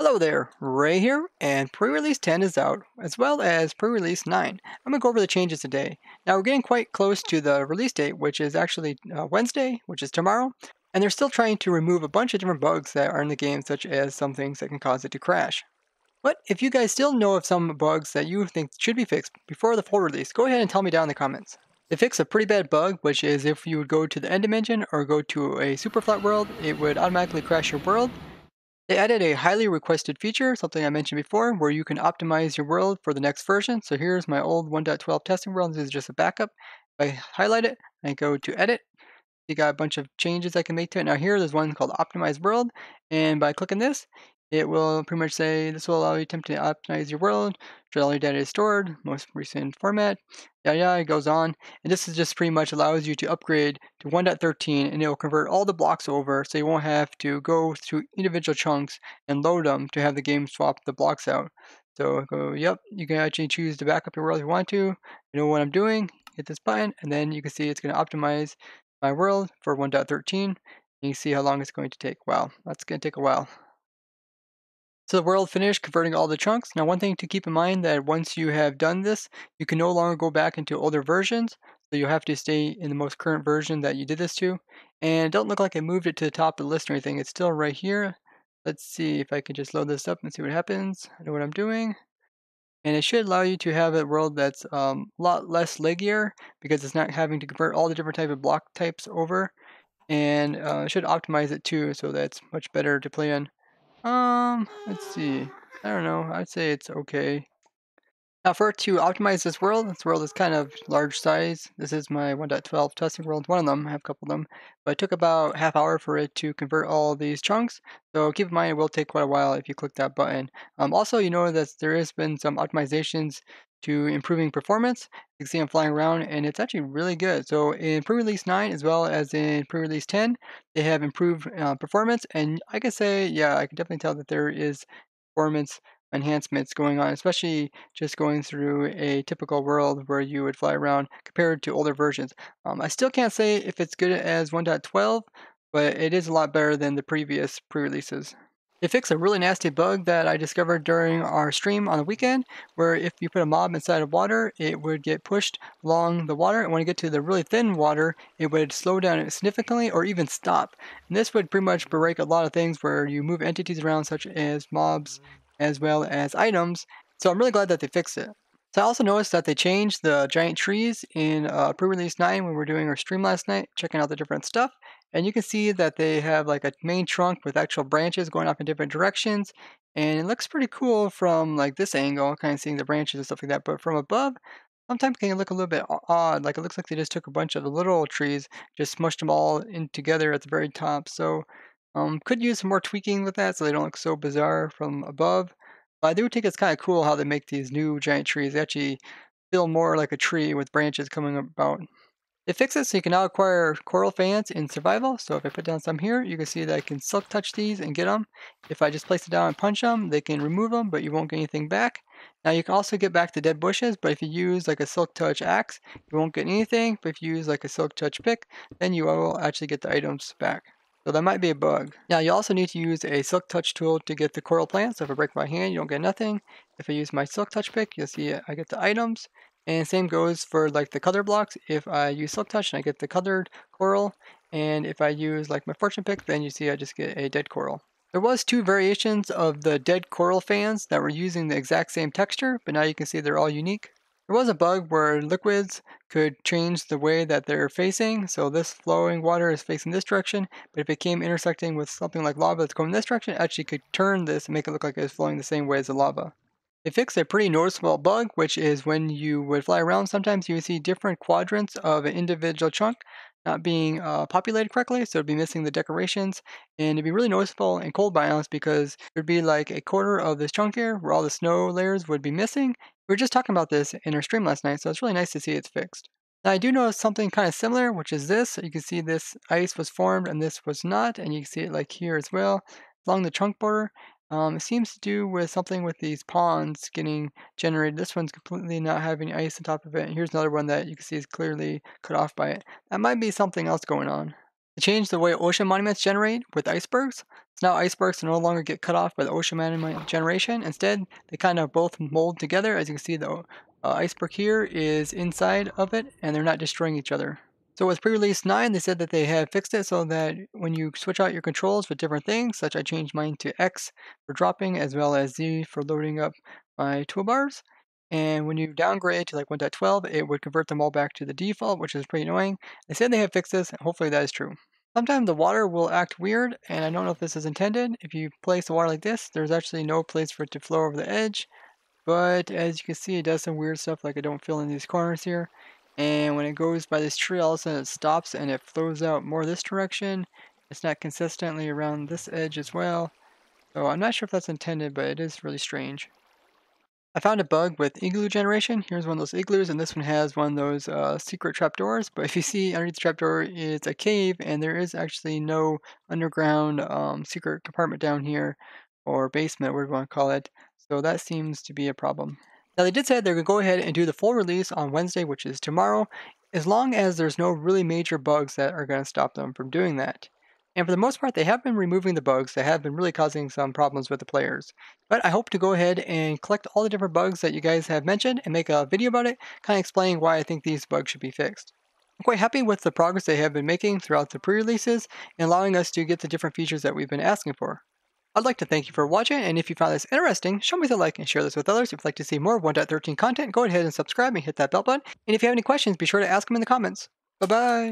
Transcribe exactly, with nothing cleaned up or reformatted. Hello there, Ray here, and pre-release ten is out, as well as pre-release nine. I'm going to go over the changes today. Now, we're getting quite close to the release date, which is actually uh, Wednesday, which is tomorrow, and they're still trying to remove a bunch of different bugs that are in the game, such as some things that can cause it to crash. But if you guys still know of some bugs that you think should be fixed before the full release, go ahead and tell me down in the comments. They fixed a pretty bad bug, which is if you would go to the end dimension or go to a super flat world, it would automatically crash your world. They added a highly requested feature, something I mentioned before, where you can optimize your world for the next version. So here's my old one point twelve testing world. This is just a backup. If I highlight it and I go to edit, you got a bunch of changes I can make to it. Now here there's one called optimize world, and by clicking this, it will pretty much say this will allow you to attempt to optimize your world, show all your data is stored, most recent format, yada yada, it goes on. And this is just pretty much allows you to upgrade to one point thirteen, and it will convert all the blocks over so you won't have to go through individual chunks and load them to have the game swap the blocks out. So go, yep, you can actually choose to back up your world if you want to. You know what I'm doing, hit this button, and then you can see it's going to optimize my world for one point thirteen, and you see how long it's going to take. Wow, that's going to take a while. So the world finished converting all the chunks. Now one thing to keep in mind that once you have done this, you can no longer go back into older versions. So you'll have to stay in the most current version that you did this to. And it don't look like I moved it to the top of the list or anything. It's still right here. Let's see if I can just load this up and see what happens. I know what I'm doing. And it should allow you to have a world that's um, a lot less laggier because it's not having to convert all the different type of block types over. And uh, it should optimize it too, so that's much better to play on. Um, let's see. I don't know. I'd say it's okay. Now for it to optimize this world, this world is kind of large size. This is my one point twelve testing world, one of them, I have a couple of them. But it took about half hour for it to convert all these chunks. So keep in mind it will take quite a while if you click that button. Um, also, you know that there has been some optimizations to improving performance. You can see I'm flying around and it's actually really good. So in pre-release nine as well as in pre-release ten, they have improved uh, performance, and I can say, yeah, I can definitely tell that there is performance enhancements going on, especially just going through a typical world where you would fly around compared to older versions. Um, I still can't say if it's good as one point twelve, but it is a lot better than the previous pre-releases. They fixed a really nasty bug that I discovered during our stream on the weekend, where if you put a mob inside of water, it would get pushed along the water, and when you get to the really thin water, it would slow down significantly or even stop. And this would pretty much break a lot of things where you move entities around, such as mobs as well as items. So I'm really glad that they fixed it. So I also noticed that they changed the giant trees in uh, pre-release nine when we were doing our stream last night, checking out the different stuff. And you can see that they have like a main trunk with actual branches going off in different directions. And it looks pretty cool from like this angle, kind of seeing the branches and stuff like that. But from above, sometimes it can look a little bit odd. Like it looks like they just took a bunch of the little trees, just smushed them all in together at the very top. So um, could use some more tweaking with that so they don't look so bizarre from above. But I do think it's kind of cool how they make these new giant trees. They actually feel more like a tree with branches coming about. It fixes so you can now acquire coral fans in survival. So if I put down some here, you can see that I can silk touch these and get them. If I just place it down and punch them, they can remove them, but you won't get anything back. Now you can also get back the dead bushes, but if you use like a silk touch axe, you won't get anything. But if you use like a silk touch pick, then you will actually get the items back. So that might be a bug. Now you also need to use a silk touch tool to get the coral plants. So if I break my hand, you don't get nothing. If I use my silk touch pick, you'll see I get the items. And same goes for like the color blocks. If I use silk touch and I get the colored coral, and if I use like my fortune pick, then you see I just get a dead coral. There was two variations of the dead coral fans that were using the exact same texture, but now you can see they're all unique. There was a bug where liquids could change the way that they're facing. So this flowing water is facing this direction, but if it came intersecting with something like lava that's going this direction, it actually could turn this and make it look like it's flowing the same way as the lava. It fixed a pretty noticeable bug, which is when you would fly around, sometimes you would see different quadrants of an individual chunk not being uh, populated correctly, so it'd be missing the decorations, and it'd be really noticeable in cold biomes because there'd be like a quarter of this chunk here where all the snow layers would be missing. We were just talking about this in our stream last night, so it's really nice to see it's fixed. Now I do notice something kind of similar, which is this. You can see this ice was formed and this was not, and you can see it like here as well, along the chunk border. Um, it seems to do with something with these ponds getting generated. This one's completely not having ice on top of it. And here's another one that you can see is clearly cut off by it. That might be something else going on. It changed the way ocean monuments generate with icebergs. So now icebergs no longer get cut off by the ocean monument generation. Instead, they kind of both mold together. As you can see, the uh, iceberg here is inside of it, and they're not destroying each other. So with pre-release nine, they said that they had fixed it so that when you switch out your controls for different things, such I changed mine to X for dropping as well as Z for loading up my toolbars. And when you downgrade to like one point twelve, it would convert them all back to the default, which is pretty annoying. They said they have fixed this, and hopefully that is true. Sometimes the water will act weird, and I don't know if this is intended. If you place the water like this, there's actually no place for it to flow over the edge. But as you can see, it does some weird stuff, like I don't fill in these corners here. And when it goes by this tree, all of a sudden it stops and it flows out more this direction. It's not consistently around this edge as well. So I'm not sure if that's intended, but it is really strange. I found a bug with igloo generation. Here's one of those igloos, and this one has one of those uh, secret trapdoors. But if you see underneath the trapdoor, it's a cave, and there is actually no underground um, secret compartment down here, or basement, whatever you want to call it. So that seems to be a problem. Now they did say they're going to go ahead and do the full release on Wednesday, which is tomorrow, as long as there's no really major bugs that are going to stop them from doing that. And for the most part, they have been removing the bugs that have been really causing some problems with the players. But I hope to go ahead and collect all the different bugs that you guys have mentioned and make a video about it, kind of explaining why I think these bugs should be fixed. I'm quite happy with the progress they have been making throughout the pre-releases and allowing us to get the different features that we've been asking for. I'd like to thank you for watching, and if you found this interesting, show me the like and share this with others. If you'd like to see more one point thirteen content, go ahead and subscribe and hit that bell button. And if you have any questions, be sure to ask them in the comments. Bye-bye!